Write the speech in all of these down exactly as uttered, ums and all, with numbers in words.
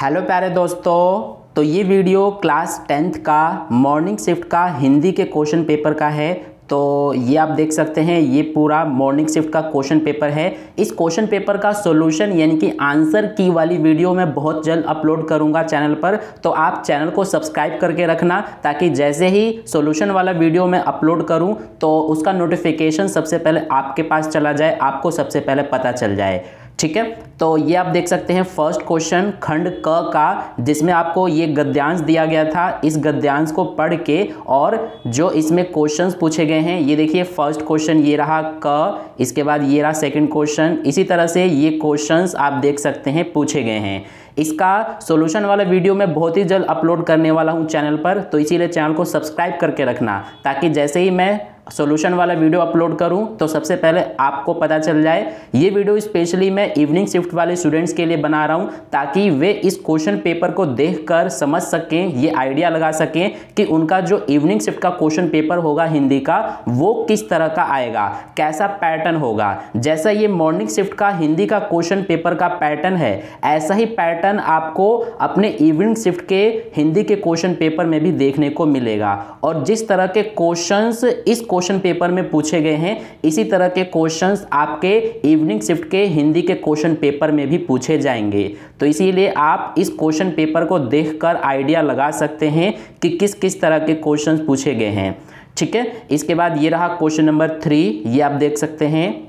Hello प्यारे दोस्तों, तो ये वीडियो क्लास टेंथ का मॉर्निंग शिफ्ट का हिंदी के क्वेश्चन पेपर का है। तो ये आप देख सकते हैं, ये पूरा मॉर्निंग शिफ्ट का क्वेश्चन पेपर है। इस क्वेश्चन पेपर का सॉल्यूशन यानी कि आंसर की वाली वीडियो मैं बहुत जल्द अपलोड करूंगा चैनल पर। तो आप चैनल को सब्सक्राइब करके रखना ताकि जैसे ही सॉल्यूशन वाला वीडियो मैं अपलोड करूं तो उसका नोटिफिकेशन सबसे पहले आपके पास चला जाए, आपको सबसे पहले पता चल जाए। ठीक है, तो ये आप देख सकते हैं फर्स्ट क्वेश्चन खंड क का, जिसमें आपको ये गद्यांश दिया गया था। इस गद्यांश को पढ़ के और जो इसमें क्वेश्चंस पूछे गए हैं, ये देखिए फर्स्ट क्वेश्चन ये रहा क, इसके बाद ये रहा सेकंड क्वेश्चन। इसी तरह से ये क्वेश्चंस आप देख सकते हैं पूछे गए हैं। इसका सॉल्यूशन वाला वीडियो मैं बहुत ही जल्द अपलोड करने वाला हूँ चैनल पर, तो इसीलिए चैनल को सब्सक्राइब करके रखना ताकि जैसे ही मैं सॉल्यूशन वाला वीडियो अपलोड करूं तो सबसे पहले आपको पता चल जाए। ये वीडियो स्पेशली मैं इवनिंग शिफ्ट वाले स्टूडेंट्स के लिए बना रहा हूं ताकि वे इस क्वेश्चन पेपर को देखकर समझ सकें, ये आइडिया लगा सकें कि उनका जो इवनिंग शिफ्ट का क्वेश्चन पेपर होगा हिंदी का, वो किस तरह का आएगा, कैसा पैटर्न होगा। जैसा ये मॉर्निंग शिफ्ट का हिंदी का क्वेश्चन पेपर का पैटर्न है, ऐसा ही पैटर्न आपको अपने इवनिंग शिफ्ट के हिंदी के क्वेश्चन पेपर में भी देखने को मिलेगा। और जिस तरह के क्वेश्चंस इस क्वेश्चन पेपर में पूछे गए हैं, इसी तरह के क्वेश्चंस आपके इवनिंग शिफ्ट के हिंदी के क्वेश्चन पेपर में भी पूछे जाएंगे। तो इसीलिए आप इस क्वेश्चन पेपर को देखकर आइडिया लगा सकते हैं कि किस किस तरह के क्वेश्चंस पूछे गए हैं। ठीक है, इसके बाद ये रहा क्वेश्चन नंबर थ्री, ये आप देख सकते हैं।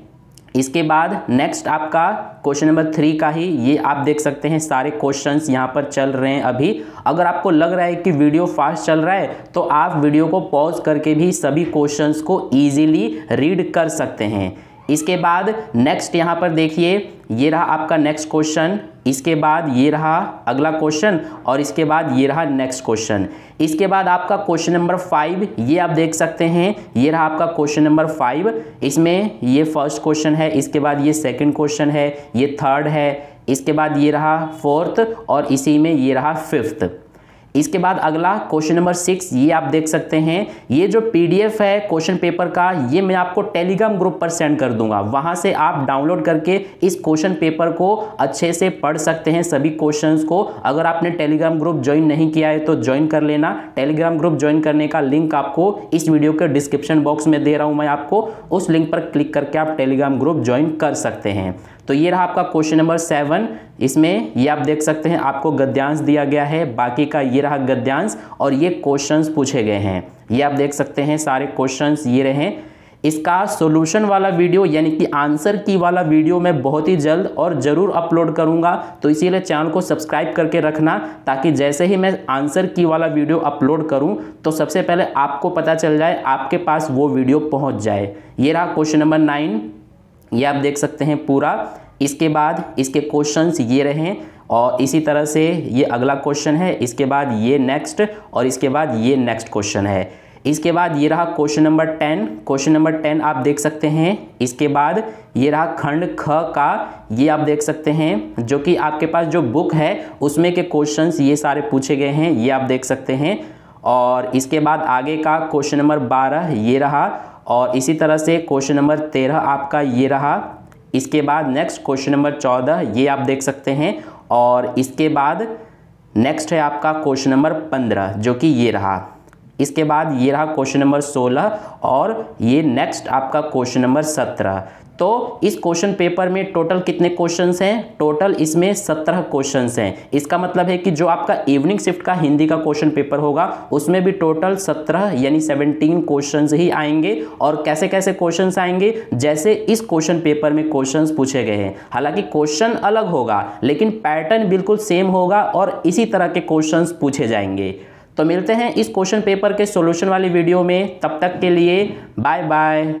इसके बाद नेक्स्ट आपका क्वेश्चन नंबर थ्री का ही, ये आप देख सकते हैं सारे क्वेश्चंस यहाँ पर चल रहे हैं अभी। अगर आपको लग रहा है कि वीडियो फास्ट चल रहा है तो आप वीडियो को पॉज करके भी सभी क्वेश्चंस को इजीली रीड कर सकते हैं। इसके बाद नेक्स्ट यहाँ पर देखिए, ये रहा आपका नेक्स्ट क्वेश्चन, इसके बाद ये रहा अगला क्वेश्चन, और इसके बाद ये रहा नेक्स्ट क्वेश्चन। इसके बाद आपका क्वेश्चन नंबर फाइव, ये आप देख सकते हैं, ये रहा आपका क्वेश्चन नंबर फाइव। इसमें ये फर्स्ट क्वेश्चन है, इसके बाद ये सेकंड क्वेश्चन है, ये थर्ड है, इसके बाद ये रहा फोर्थ, और इसी में ये रहा फिफ्थ। इसके बाद अगला क्वेश्चन नंबर सिक्स, ये आप देख सकते हैं। ये जो पीडीएफ है क्वेश्चन पेपर का, ये मैं आपको टेलीग्राम ग्रुप पर सेंड कर दूंगा, वहाँ से आप डाउनलोड करके इस क्वेश्चन पेपर को अच्छे से पढ़ सकते हैं, सभी क्वेश्चंस को। अगर आपने टेलीग्राम ग्रुप ज्वाइन नहीं किया है तो ज्वाइन कर लेना। टेलीग्राम ग्रुप ज्वाइन करने का लिंक आपको इस वीडियो के डिस्क्रिप्शन बॉक्स में दे रहा हूँ मैं आपको, उस लिंक पर क्लिक करके आप टेलीग्राम ग्रुप ज्वाइन कर सकते हैं। तो ये रहा आपका क्वेश्चन नंबर सेवन, इसमें ये आप देख सकते हैं आपको गद्यांश दिया गया है, बाकी का ये रहा गद्यांश, और ये क्वेश्चंस पूछे गए हैं। ये आप देख सकते हैं सारे क्वेश्चंस ये रहे। इसका सॉल्यूशन वाला वीडियो यानी कि आंसर की वाला वीडियो मैं बहुत ही जल्द और ज़रूर अपलोड करूंगा, तो इसीलिए चैनल को सब्सक्राइब करके रखना ताकि जैसे ही मैं आंसर की वाला वीडियो अपलोड करूं तो सबसे पहले आपको पता चल जाए, आपके पास वो वीडियो पहुँच जाए। ये रहा क्वेश्चन नंबर नाइन, ये आप देख सकते हैं पूरा। इसके बाद इसके क्वेश्चंस ये रहे, और इसी तरह से ये अगला क्वेश्चन है, इसके बाद ये नेक्स्ट, और इसके बाद ये नेक्स्ट क्वेश्चन है। इसके बाद ये रहा question number ten, question number ten आप देख सकते हैं। इसके बाद ये रहा खंड ख का, ये आप देख सकते हैं, जो कि आपके पास जो बुक है उसमें के क्वेश्चंस ये सारे पूछे गए हैं, ये आप देख सकते हैं। और इसके बाद आगे का क्वेश्चन नंबर बारह ये रहा, और इसी तरह से क्वेश्चन नंबर तेरह आपका ये रहा। इसके बाद नेक्स्ट क्वेश्चन नंबर चौदह ये आप देख सकते हैं, और इसके बाद नेक्स्ट है आपका क्वेश्चन नंबर पंद्रह जो कि ये रहा। इसके बाद ये रहा क्वेश्चन नंबर सोलह, और ये नेक्स्ट आपका क्वेश्चन नंबर सत्रह। तो इस क्वेश्चन पेपर में टोटल कितने क्वेश्चंस हैं? टोटल इसमें सत्रह क्वेश्चंस हैं। इसका मतलब है कि जो आपका इवनिंग शिफ्ट का हिंदी का क्वेश्चन पेपर होगा उसमें भी टोटल सत्रह यानी सेवनटीन क्वेश्चंस ही आएंगे। और कैसे कैसे क्वेश्चंस आएंगे, जैसे इस क्वेश्चन पेपर में क्वेश्चंस पूछे गए हैं। हालांकि क्वेश्चन अलग होगा लेकिन पैटर्न बिल्कुल सेम होगा और इसी तरह के क्वेश्चंस पूछे जाएंगे। तो मिलते हैं इस क्वेश्चन पेपर के सॉल्यूशन वाले वीडियो में, तब तक के लिए बाय बाय।